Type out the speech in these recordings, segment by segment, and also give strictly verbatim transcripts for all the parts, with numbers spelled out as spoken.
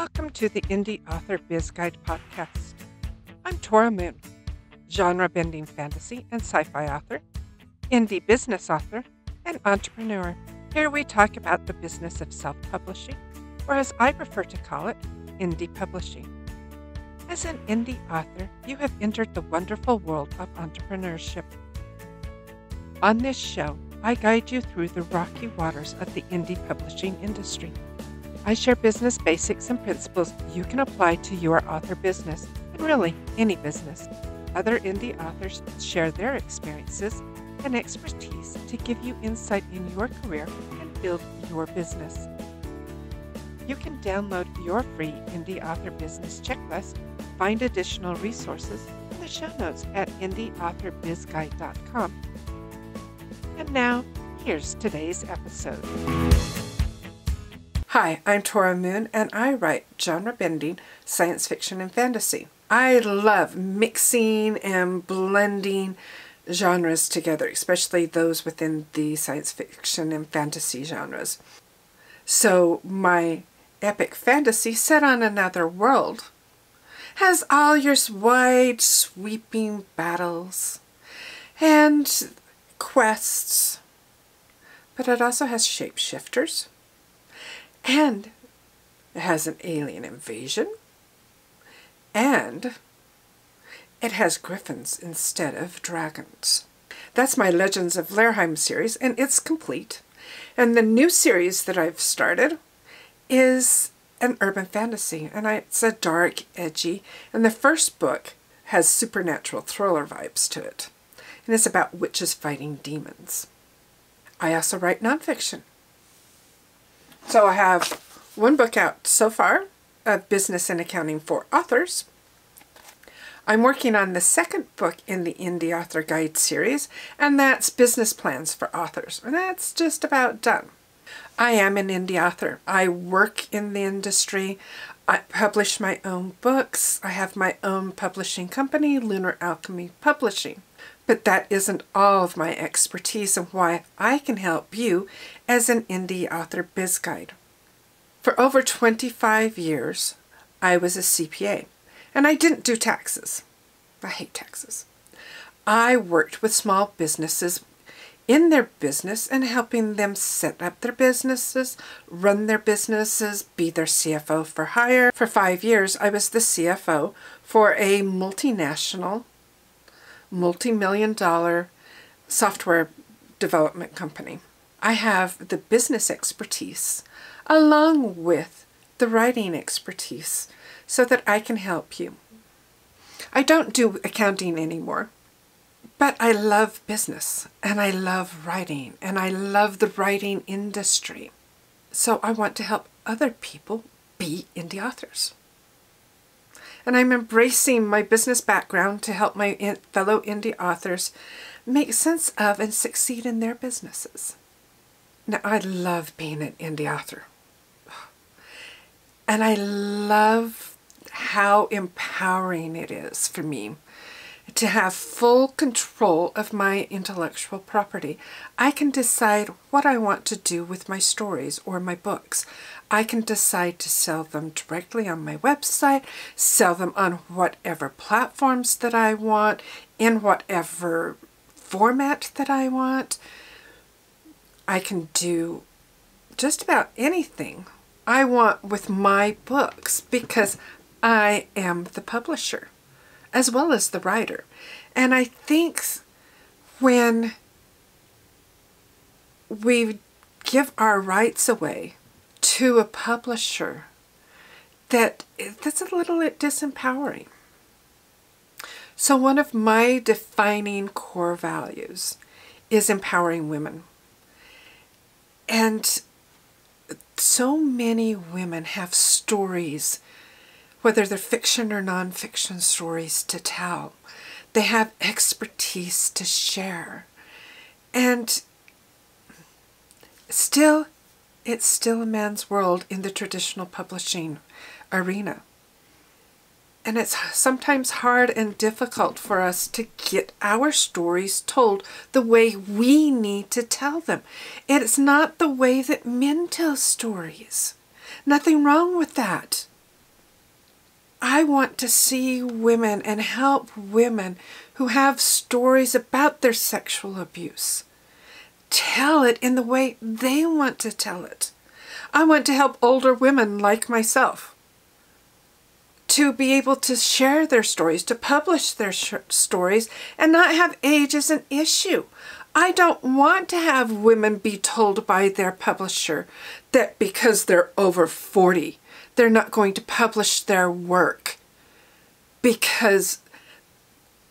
Welcome to the Indie Author Biz Guide podcast. I'm Tora Moon, genre-bending fantasy and sci-fi author, indie business author, and entrepreneur. Here we talk about the business of self-publishing, or as I prefer to call it, indie publishing. As an indie author, you have entered the wonderful world of entrepreneurship. On this show, I guide you through the rocky waters of the indie publishing industry. I share business basics and principles you can apply to your author business, and really any business. Other indie authors share their experiences and expertise to give you insight in your career and build your business. You can download your free Indie Author Business Checklist, find additional resources in the show notes at indie author biz guide dot com. And now, here's today's episode. Hi, I'm Tora Moon, and I write genre-bending science fiction and fantasy. I love mixing and blending genres together, especially those within the science fiction and fantasy genres. So my epic fantasy set on another world has all your wide sweeping battles and quests, but it also has shapeshifters. And it has an alien invasion. And it has griffins instead of dragons. That's my Legends of Lairheim series, and it's complete. And the new series that I've started is an urban fantasy, and I, it's a dark, edgy, and the first book has supernatural thriller vibes to it. And it's about witches fighting demons. I also write nonfiction. So I have one book out so far, of Business and Accounting for Authors. I'm working on the second book in the Indie Author Guide series, and that's Business Plans for Authors, and that's just about done. I am an indie author. I work in the industry. I publish my own books. I have my own publishing company, Lunar Alchemy Publishing. But that isn't all of my expertise and why I can help you as an indie author biz guide. For over twenty-five years, I was a C P A, and I didn't do taxes. I hate taxes. I worked with small businesses in their business and helping them set up their businesses, run their businesses, be their C F O for hire. For five years, I was the C F O for a multinational multi-million dollar software development company. I have the business expertise along with the writing expertise so that I can help you. I don't do accounting anymore, but I love business and I love writing and I love the writing industry. So I want to help other people be indie authors. And I'm embracing my business background to help my in fellow indie authors make sense of and succeed in their businesses. Now, I love being an indie author. And I love how empowering it is for me to have full control of my intellectual property. I can decide what I want to do with my stories or my books. I can decide to sell them directly on my website, sell them on whatever platforms that I want, in whatever format that I want. I can do just about anything I want with my books because I am the publisher as well as the writer. And I think when we give our rights away to a publisher, that that's a little bit disempowering. So one of my defining core values is empowering women. And so many women have stories, whether they're fiction or nonfiction stories to tell. They have expertise to share. And still, it's still a man's world in the traditional publishing arena. And it's sometimes hard and difficult for us to get our stories told the way we need to tell them. It's not the way that men tell stories. Nothing wrong with that. I want to see women and help women who have stories about their sexual abuse tell it in the way they want to tell it. I want to help older women like myself to be able to share their stories, to publish their sh stories, and not have age as an issue. I don't want to have women be told by their publisher that because they're over forty, they're not going to publish their work because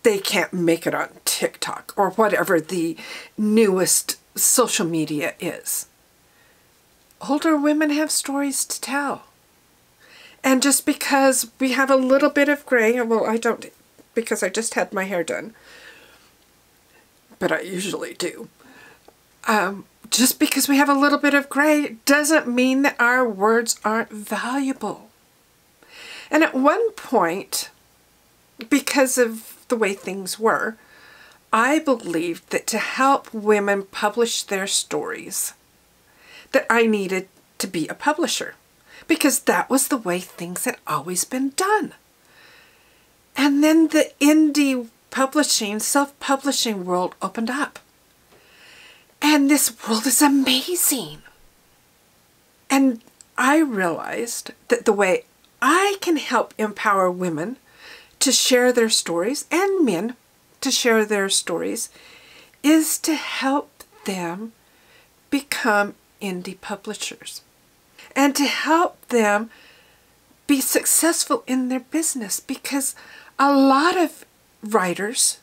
they can't make it on TikTok or whatever the newest social media is. Older women have stories to tell. And just because we have a little bit of gray, well, I don't, because I just had my hair done, but I usually do. Um, just because we have a little bit of gray doesn't mean that our words aren't valuable. And at one point, because of the way things were, I believed that to help women publish their stories, that I needed to be a publisher, because that was the way things had always been done. And then the indie publishing, self-publishing world opened up. And this world is amazing. And I realized that the way I can help empower women to share their stories, and men to share their stories, is to help them become indie publishers and to help them be successful in their business, because a lot of writers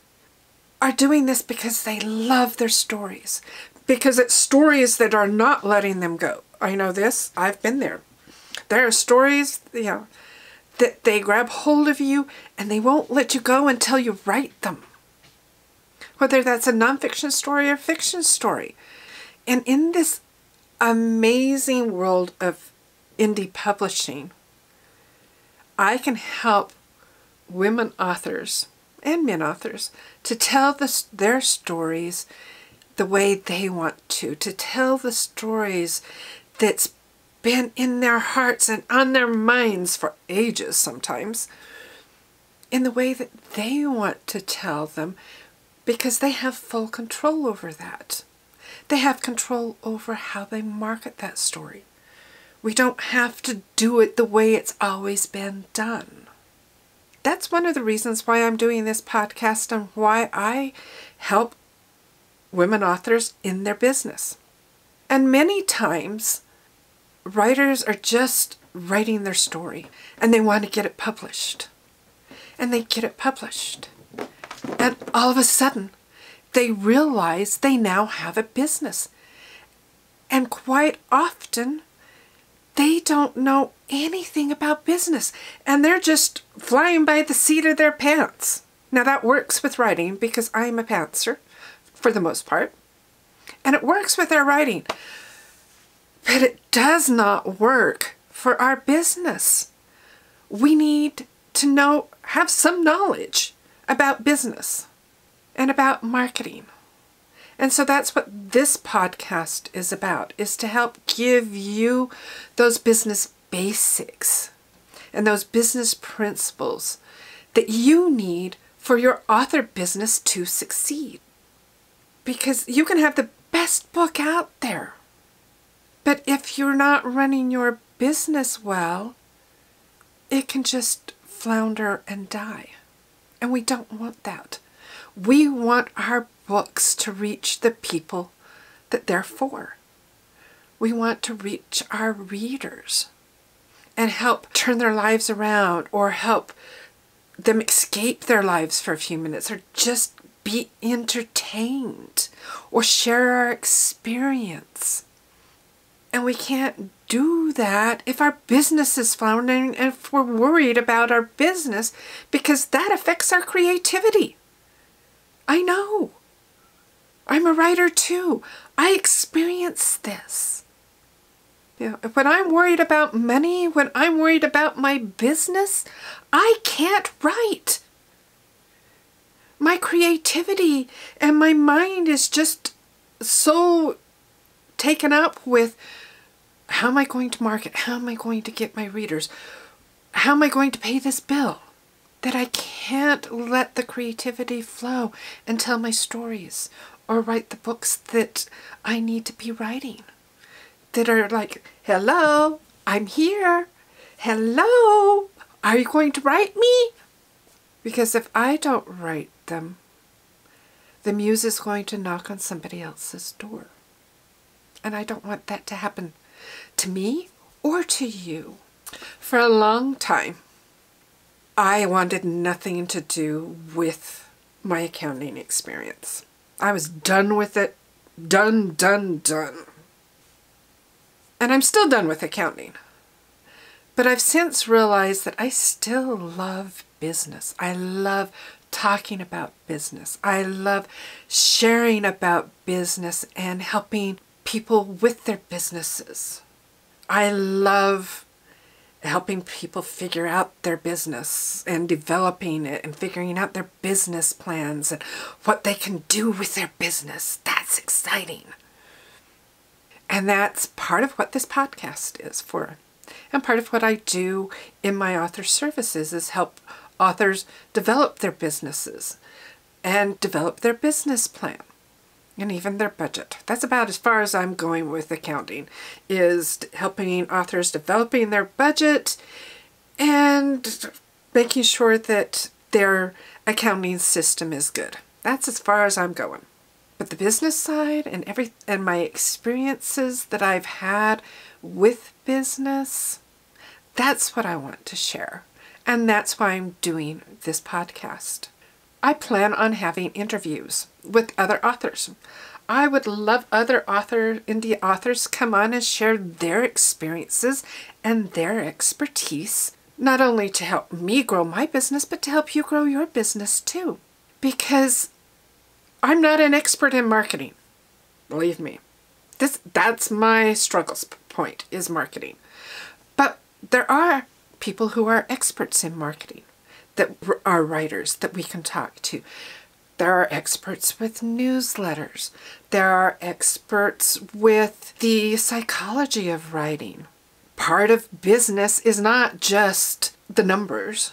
are doing this because they love their stories, because it's stories that are not letting them go. I know this. I've been there. There are stories, you know, that they grab hold of you and they won't let you go until you write them, whether that's a nonfiction story or fiction story. And in this amazing world of indie publishing, I can help women authors and men authors to tell the, their stories the way they want to, to tell the stories that's been in their hearts and on their minds for ages sometimes, in the way that they want to tell them, because they have full control over that. They have control over how they market that story. We don't have to do it the way it's always been done. That's one of the reasons why I'm doing this podcast and why I help women authors in their business. And many times, writers are just writing their story and they want to get it published. And they get it published. And all of a sudden, they realize they now have a business. And quite often, they don't know anything about business. And they're just flying by the seat of their pants. Now that works with writing, because I'm a pantser for the most part. And it works with our writing. But it does not work for our business. We need to know, have some knowledge about business and about marketing. And so that's what this podcast is about, is to help give you those business basics and those business principles that you need for your author business to succeed. Because you can have the best book out there, but if you're not running your business well, it can just flounder and die. And we don't want that. We want our books to reach the people that they're for. We want to reach our readers and help turn their lives around, or help them escape their lives for a few minutes, or just be entertained, or share our experience. And we can't do that if our business is floundering and if we're worried about our business, because that affects our creativity. I know. I'm a writer too. I experience this. You know, when I'm worried about money, when I'm worried about my business, I can't write. My creativity and my mind is just so taken up with, how am I going to market? How am I going to get my readers? how am I going to pay this bill? That I can't let the creativity flow and tell my stories or write the books that I need to be writing. That are like, hello, I'm here. Hello, are you going to write me? Because if I don't write them, the muse is going to knock on somebody else's door. And I don't want that to happen to me or to you. For a long time, I wanted nothing to do with my accounting experience. I was done with it. Done, done, done. And I'm still done with accounting. But I've since realized that I still love business. I love talking about business. I love sharing about business and helping people with their businesses. I love helping people figure out their business and developing it and figuring out their business plans and what they can do with their business. That's exciting. And that's part of what this podcast is for. And part of what I do in my author services is help authors develop their businesses and develop their business plan and even their budget. That's about as far as I'm going with accounting, is helping authors developing their budget and making sure that their accounting system is good. That's as far as I'm going. But the business side and every and my experiences that I've had with business, that's what I want to share. And that's why I'm doing this podcast. I plan on having interviews with other authors. I would love other author, indie authors come on and share their experiences and their expertise, not only to help me grow my business, but to help you grow your business too. Because I'm not an expert in marketing, believe me. This, that's my struggles point, is marketing. But there are people who are experts in marketing, that are writers that we can talk to. There are experts with newsletters. There are experts with the psychology of writing. Part of business is not just the numbers.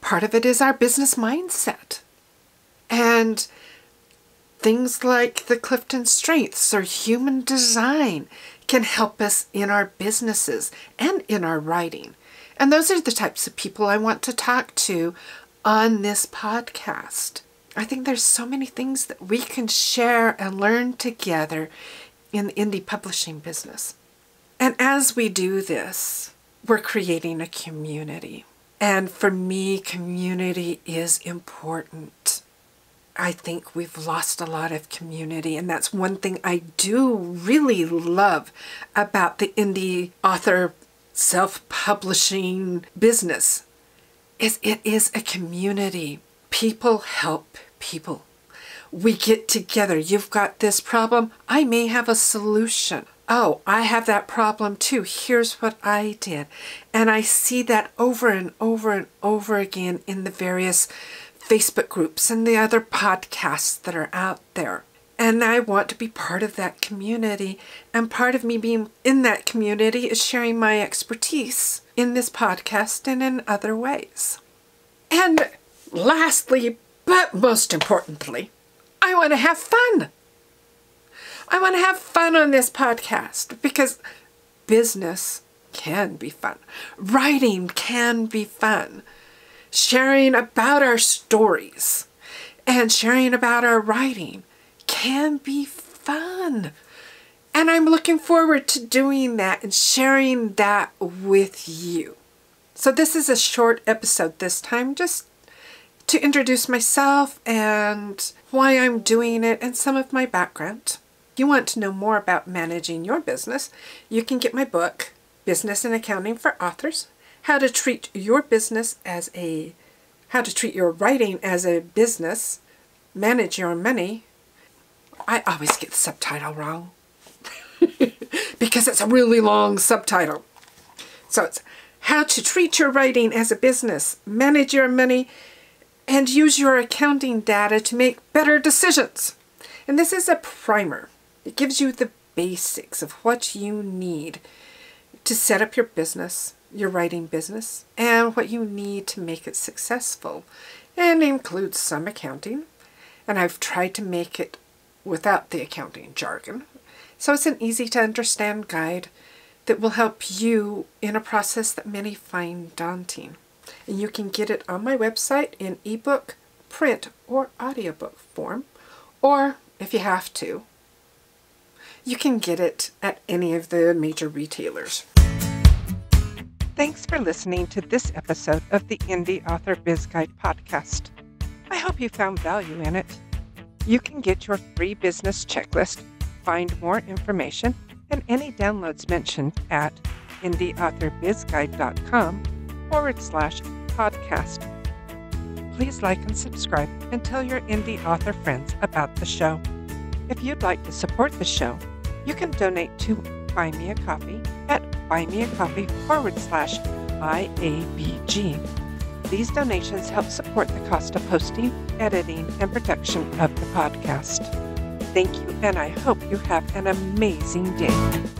Part of it is our business mindset. And things like the Clifton Strengths or Human Design can help us in our businesses and in our writing. And those are the types of people I want to talk to on this podcast. I think there's so many things that we can share and learn together in the indie publishing business. And as we do this, we're creating a community. And for me, community is important. I think we've lost a lot of community, and that's one thing I do really love about the indie author self-publishing business, is it is a community. People help people. We get together. You've got this problem. I may have a solution. Oh, I have that problem too. Here's what I did. And I see that over and over and over again in the various Facebook groups and the other podcasts that are out there. And I want to be part of that community. And part of me being in that community is sharing my expertise in this podcast and in other ways. And lastly, but most importantly, I want to have fun. I want to have fun on this podcast because business can be fun. Writing can be fun. Sharing about our stories and sharing about our writing can be fun. And I'm looking forward to doing that and sharing that with you. So this is a short episode this time, just to introduce myself and why I'm doing it and some of my background. If you want to know more about managing your business, you can get my book, Business and Accounting for Authors, How to Treat Your Business as a, How to Treat Your Writing as a Business, Manage Your Money. I always get the subtitle wrong because it's a really long subtitle. So it's How to Treat Your Writing as a Business, Manage Your Money, and Use Your Accounting Data to Make Better Decisions. And this is a primer. It gives you the basics of what you need to set up your business, your writing business and what you need to make it successful, and includes some accounting. And I've tried to make it without the accounting jargon. So it's an easy to understand guide that will help you in a process that many find daunting. And you can get it on my website in ebook, print, or audiobook form, or if you have to, you can get it at any of the major retailers. Thanks for listening to this episode of the Indie Author Biz Guide podcast. I hope you found value in it. You can get your free business checklist, find more information, and any downloads mentioned at indieauthor biz guide dot com forward slash podcast. Please like and subscribe and tell your indie author friends about the show. If you'd like to support the show, you can donate to Buy Me a Coffee at buymeacoffee forward slash IABG. These donations help support the cost of hosting, editing, and production of the podcast. Thank you, and I hope you have an amazing day.